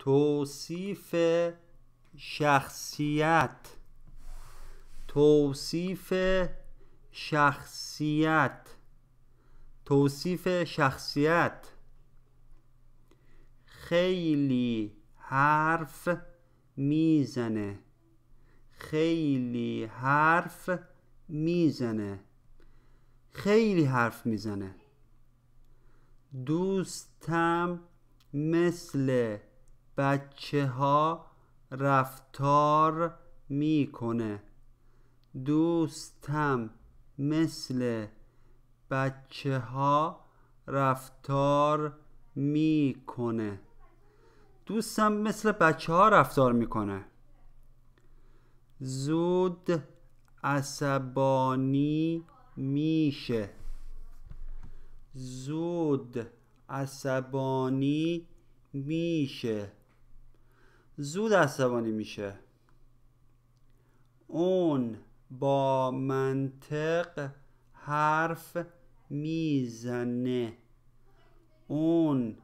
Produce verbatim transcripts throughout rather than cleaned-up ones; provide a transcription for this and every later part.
توصیف شخصیت، توصیف شخصیت، توصیف شخصیت. خیلی حرف میزنه، خیلی حرف میزنه، خیلی حرف میزنه. دوستم مثل بچه ها رفتار میکنه، دوستم مثل بچه ها رفتار میکنه، دوستم مثل بچه ها رفتار میکنه. زود عصبانی میشه، زود عصبانی میشه، زود عصبانی میشه. اون با منطق حرف میزنه، اون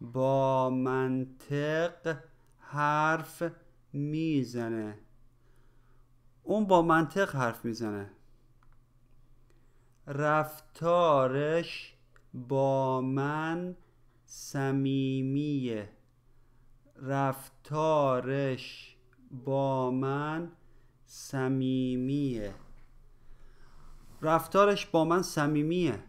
با منطق حرف میزنه، اون با منطق حرف میزنه. رفتارش با من صمیمیه، رفتارش با من صمیمیه، رفتارش با من صمیمیه.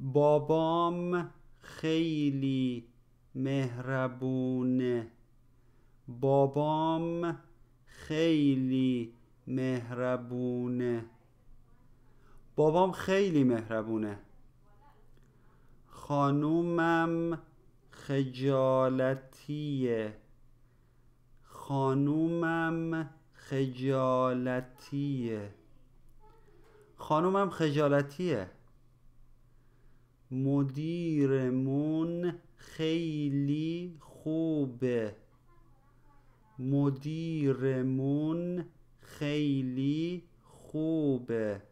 بابام خیلی مهربونه، بابام خیلی مهربونه، بابام خیلی مهربونه. خانومم خجالتیه، خانومم خجالتیه، خانومم خجالتیه. مدیرمون خیلی خوبه، مدیرمون خیلی خوبه،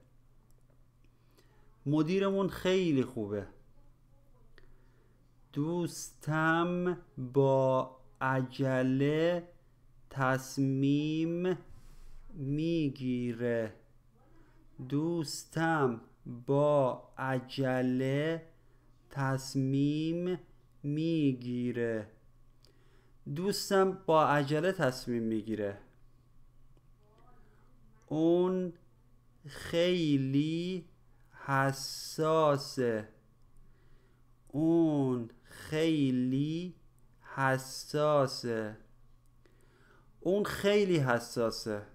مدیرمون خیلی خوبه. دوستم با عجله تصمیم میگیره، دوستم با عجله تصمیم میگیره، دوستم با عجله تصمیم میگیره. اون خیلی حساسه، اون خیلی حساسه، اون خیلی حساسه.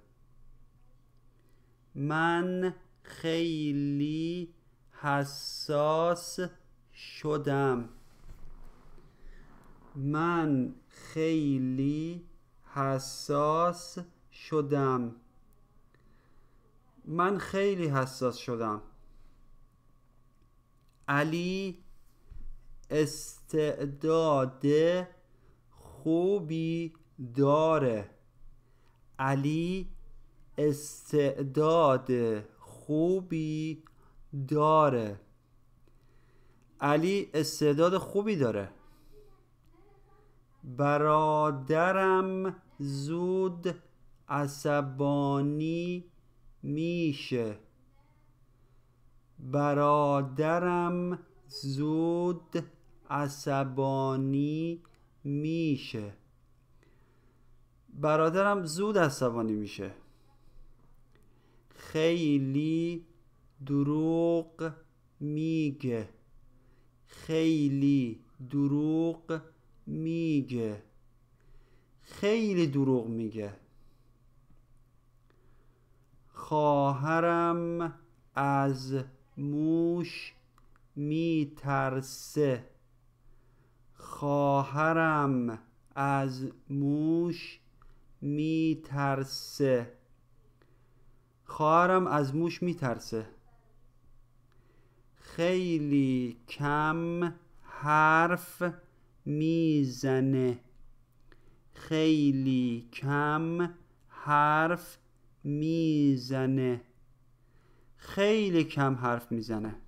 من خیلی حساس شدم، من خیلی حساس شدم، من خیلی حساس شدم. علی استعداد خوبی داره، علی استعداد خوبی داره، علی استعداد خوبی داره. برادرم زود عصبانی میشه، برادرم زود عصبانی میشه، برادرم زود عصبانی میشه. خیلی دروغ میگه، خیلی دروغ میگه، خیلی دروغ میگه. خواهرم از موش میترسه، خواهرم از موش میترسه، خواهرم از موش میترسه. خیلی کم حرف میزنه، خیلی کم حرف میزنه، خیلی کم حرف میزنه.